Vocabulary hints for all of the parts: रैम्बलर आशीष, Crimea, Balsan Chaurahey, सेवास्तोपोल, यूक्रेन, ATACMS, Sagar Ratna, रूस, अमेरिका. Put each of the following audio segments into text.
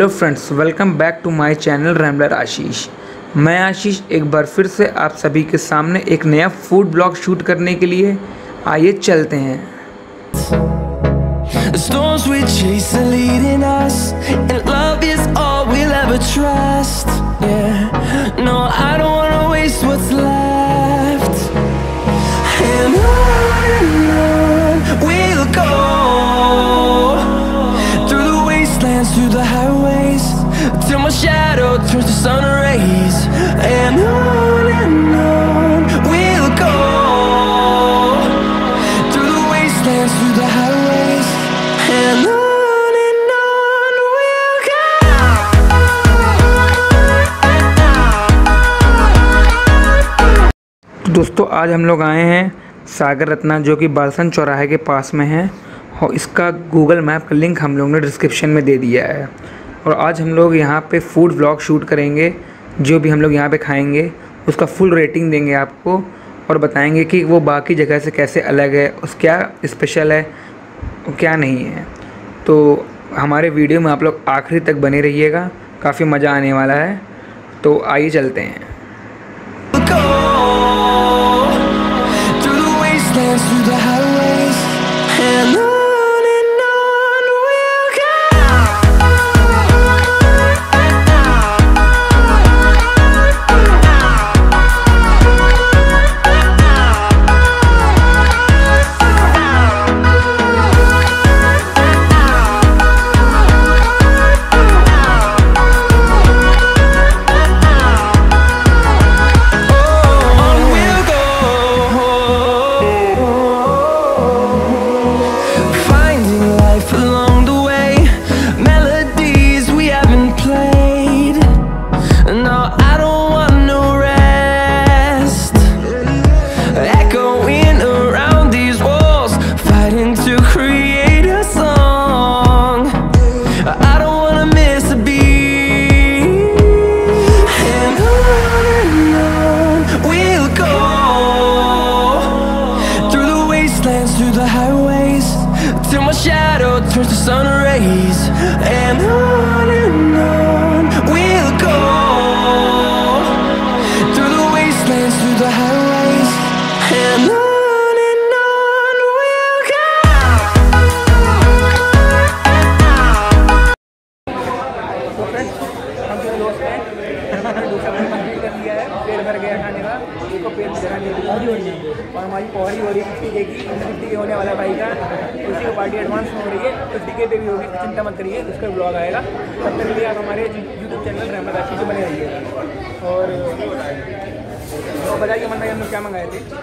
Hello friends, welcome back to my channel रैम्बलर आशीष। मैं आशीष एक बार फिर से आप सभी के सामने एक नया फूड ब्लॉग शूट करने के लिए आइए चलते हैं। दोस्तों, आज हम लोग आए हैं सागर रत्ना, जो कि बालसन चौराहे के पास में है, और इसका गूगल मैप का लिंक हम लोग ने डिस्क्रिप्शन में दे दिया है। और आज हम लोग यहाँ पे फूड व्लॉग शूट करेंगे। जो भी हम लोग यहाँ पे खाएंगे उसका फुल रेटिंग देंगे आपको, और बताएंगे कि वो बाकी जगह से कैसे अलग है, उस क्या स्पेशल है और क्या नहीं है। तो हमारे वीडियो में आप लोग आखिरी तक बने रहिएगा, काफ़ी मज़ा आने वाला है। तो आइए चलते हैं।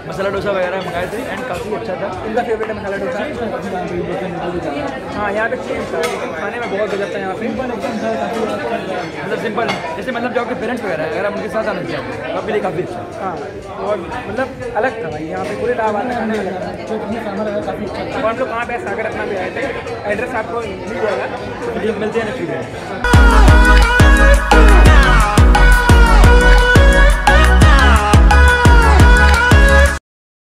मसाला डोसा वगैरह मंगाए थे एंड काफ़ी अच्छा था। इनका फेवरेट है मसाला डोसा। हाँ, यहाँ पे खाने में बहुत गजब था। यहाँ पे मतलब सिंपल, जैसे मतलब जो आपके पेरेंट्स वगैरह अगर आप उनके साथ आना चाहिए आपके लिए काफ़ी अच्छा। हाँ, और मतलब अलग था भाई। यहाँ पे पूरे लावान खाने अलग था। और हम लोग कहाँ पे सागर रत्ना पे आए थे, एड्रेस आपको मिल जाएगा। मिलते हैं ना।